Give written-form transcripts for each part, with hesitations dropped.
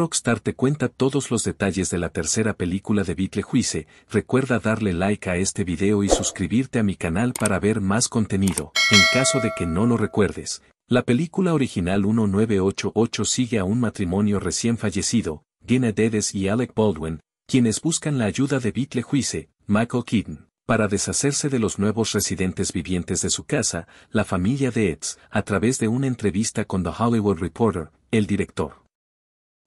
Rockstar te cuenta todos los detalles de la tercera película de Beetlejuice. Recuerda darle like a este video y suscribirte a mi canal para ver más contenido. En caso de que no lo recuerdes, la película original 1988 sigue a un matrimonio recién fallecido, Gina Deeds y Alec Baldwin, quienes buscan la ayuda de Beetlejuice, Michael Keaton, para deshacerse de los nuevos residentes vivientes de su casa, la familia Deeds, a través de una entrevista con The Hollywood Reporter. El director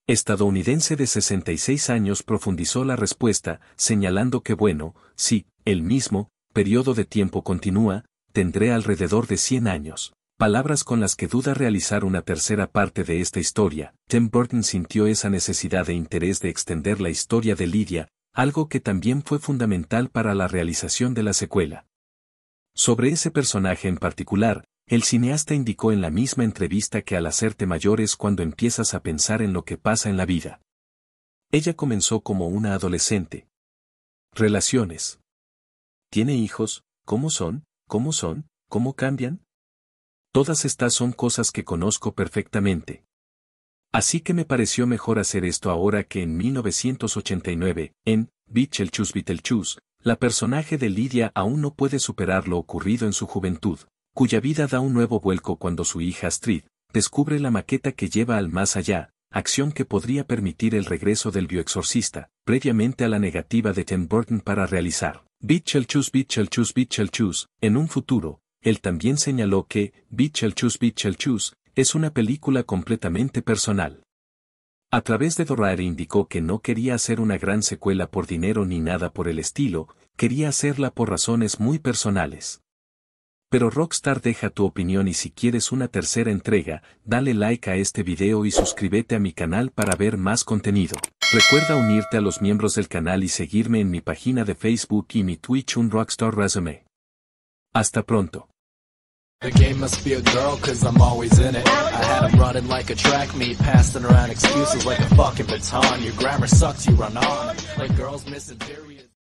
estadounidense de 66 años profundizó la respuesta, señalando que si el mismo periodo de tiempo continúa, tendré alrededor de 100 años. Palabras con las que duda realizar una tercera parte de esta historia. Tim Burton sintió esa necesidad e interés de extender la historia de Lydia, algo que también fue fundamental para la realización de la secuela. Sobre ese personaje en particular, el cineasta indicó en la misma entrevista que al hacerte mayor es cuando empiezas a pensar en lo que pasa en la vida. Ella comenzó como una adolescente. Relaciones. ¿Tiene hijos? ¿Cómo son? ¿Cómo son? ¿Cómo cambian? Todas estas son cosas que conozco perfectamente. Así que me pareció mejor hacer esto ahora que en 1989, en Beetlejuice, la personaje de Lydia aún no puede superar lo ocurrido en su juventud, cuya vida da un nuevo vuelco cuando su hija Astrid descubre la maqueta que lleva al más allá, acción que podría permitir el regreso del bioexorcista, previamente a la negativa de Tim Burton para realizar Beetlejuice en un futuro. Él también señaló que Beetlejuice es una película completamente personal. A través de Dorare indicó que no quería hacer una gran secuela por dinero ni nada por el estilo, quería hacerla por razones muy personales. Pero Rockstar, deja tu opinión y si quieres una tercera entrega, dale like a este video y suscríbete a mi canal para ver más contenido. Recuerda unirte a los miembros del canal y seguirme en mi página de Facebook y mi Twitch Un Rockstar Resume. Hasta pronto. The game must be a girl cause I'm always in it. I had him running like a track meet, passing around excuses like a fucking baton. Your grammar sucks, you run on like girls miss a period.